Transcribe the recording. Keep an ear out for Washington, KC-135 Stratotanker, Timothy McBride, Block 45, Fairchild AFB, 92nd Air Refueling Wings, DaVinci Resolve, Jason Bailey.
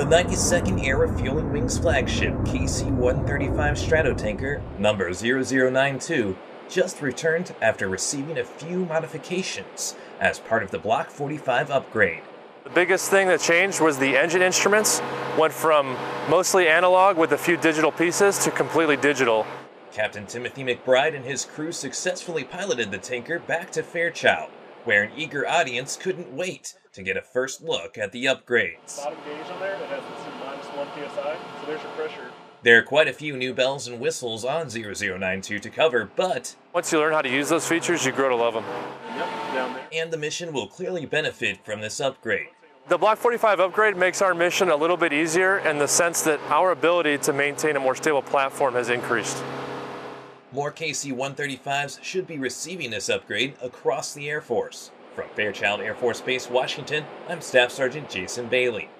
The 92nd Air Refueling Wings flagship KC-135 Stratotanker, number 0092, just returned after receiving a few modifications as part of the Block 45 upgrade. The biggest thing that changed was the engine instruments went from mostly analog with a few digital pieces to completely digital. Captain Timothy McBride and his crew successfully piloted the tanker back to Fairchild, where an eager audience couldn't wait to get a first look at the upgrades. Bottom gauge on there, it has -1 psi, so there's your pressure. There are quite a few new bells and whistles on 0092 to cover, but once you learn how to use those features, you grow to love them. Yep, down there. And the mission will clearly benefit from this upgrade. The Block 45 upgrade makes our mission a little bit easier in the sense that our ability to maintain a more stable platform has increased. More KC-135s should be receiving this upgrade across the Air Force. From Fairchild Air Force Base, Washington, I'm Staff Sergeant Jason Bailey.